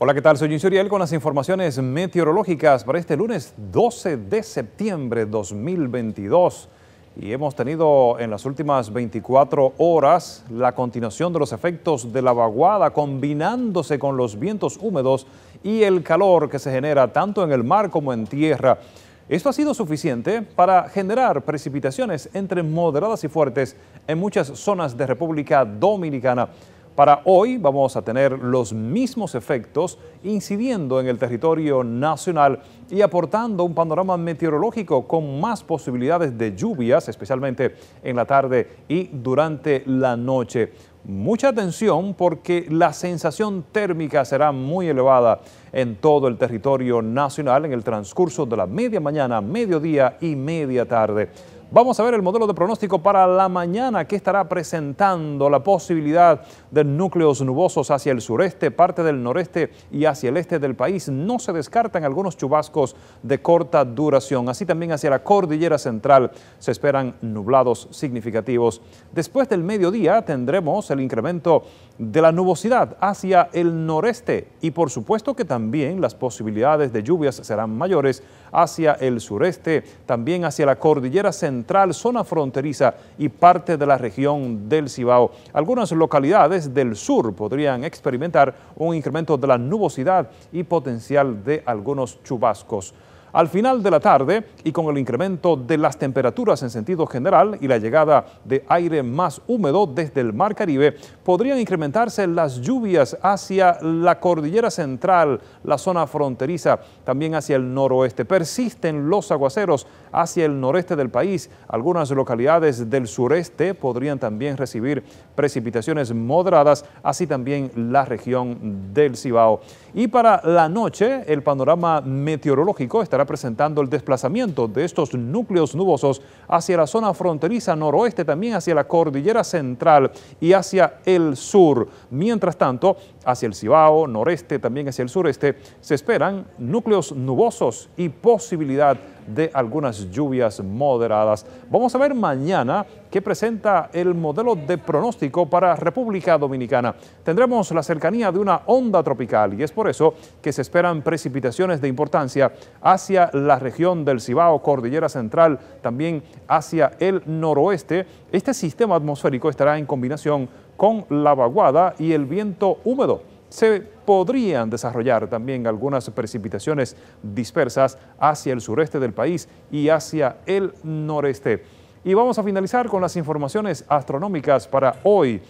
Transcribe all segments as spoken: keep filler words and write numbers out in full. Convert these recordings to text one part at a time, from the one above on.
Hola, ¿qué tal? Soy Jean Suriel con las informaciones meteorológicas para este lunes doce de septiembre de dos mil veintidós. Y hemos tenido en las últimas veinticuatro horas la continuación de los efectos de la vaguada combinándose con los vientos húmedos y el calor que se genera tanto en el mar como en tierra. Esto ha sido suficiente para generar precipitaciones entre moderadas y fuertes en muchas zonas de República Dominicana. Para hoy vamos a tener los mismos efectos incidiendo en el territorio nacional y aportando un panorama meteorológico con más posibilidades de lluvias, especialmente en la tarde y durante la noche. Mucha atención porque la sensación térmica será muy elevada en todo el territorio nacional en el transcurso de la media mañana, mediodía y media tarde. Vamos a ver el modelo de pronóstico para la mañana que estará presentando la posibilidad de núcleos nubosos hacia el sureste, parte del noreste y hacia el este del país. No se descartan algunos chubascos de corta duración. Así también hacia la Cordillera Central se esperan nublados significativos. Después del mediodía tendremos el incremento de la nubosidad hacia el noreste y por supuesto que también las posibilidades de lluvias serán mayores hacia el sureste, también hacia la Cordillera Central. Central, zona fronteriza y parte de la región del Cibao. Algunas localidades del sur podrían experimentar un incremento de la nubosidad y potencial de algunos chubascos. Al final de la tarde y con el incremento de las temperaturas en sentido general y la llegada de aire más húmedo desde el Mar Caribe, podrían incrementarse las lluvias hacia la Cordillera Central, la zona fronteriza, también hacia el noroeste. Persisten los aguaceros hacia el noreste del país. Algunas localidades del sureste podrían también recibir precipitaciones moderadas, así también la región del Cibao. Y para la noche, el panorama meteorológico está presentando el desplazamiento de estos núcleos nubosos hacia la zona fronteriza noroeste, también hacia la Cordillera Central y hacia el sur. Mientras tanto, hacia el Cibao, noreste, también hacia el sureste, se esperan núcleos nubosos y posibilidad de algunas lluvias moderadas. Vamos a ver mañana qué presenta el modelo de pronóstico para República Dominicana. Tendremos la cercanía de una onda tropical y es por eso que se esperan precipitaciones de importancia hacia la región del Cibao, Cordillera Central, también hacia el noroeste. Este sistema atmosférico estará en combinación con la vaguada y el viento húmedo. Se podrían desarrollar también algunas precipitaciones dispersas hacia el sureste del país y hacia el noreste. Y vamos a finalizar con las informaciones astronómicas para hoy.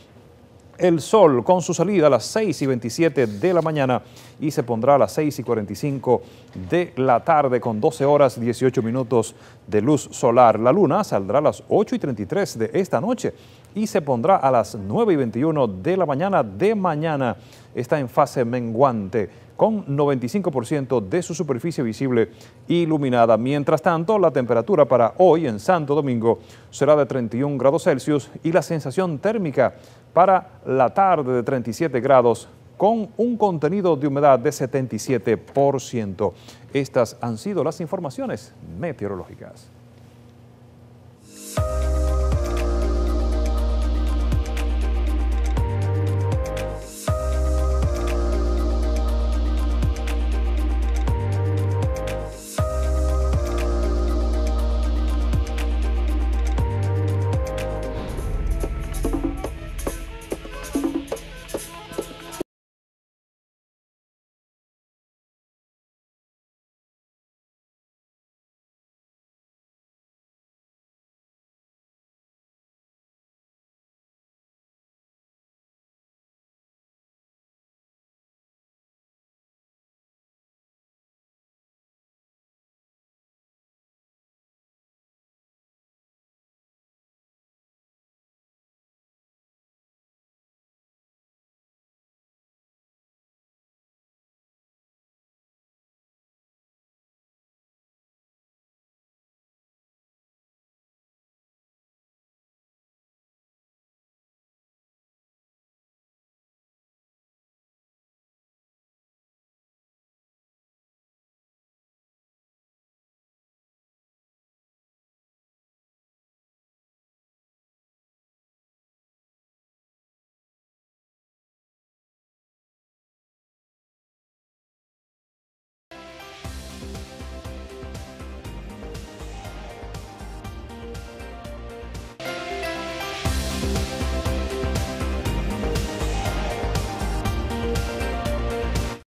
El sol con su salida a las seis y veintisiete de la mañana y se pondrá a las seis y cuarenta y cinco de la tarde con doce horas dieciocho minutos de luz solar. La luna saldrá a las ocho y treinta y tres de esta noche y se pondrá a las nueve y veintiuno de la mañana de mañana. Está en fase menguante, con noventa y cinco por ciento de su superficie visible iluminada. Mientras tanto, la temperatura para hoy en Santo Domingo será de treinta y un grados Celsius y la sensación térmica para la tarde de treinta y siete grados con un contenido de humedad de setenta y siete por ciento. Estas han sido las informaciones meteorológicas.